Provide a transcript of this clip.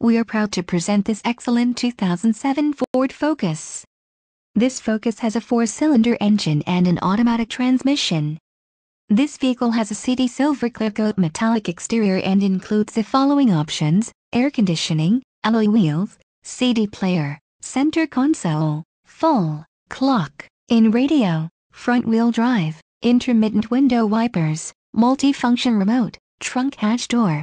We are proud to present this excellent 2007 Ford Focus. This Focus has a 4-cylinder engine and an automatic transmission. This vehicle has a seedy silver clear coat metallic exterior and includes the following options: air conditioning, alloy wheels, CD player, center console, full clock, in radio, front-wheel drive, intermittent window wipers, multi-function remote, trunk hatch door.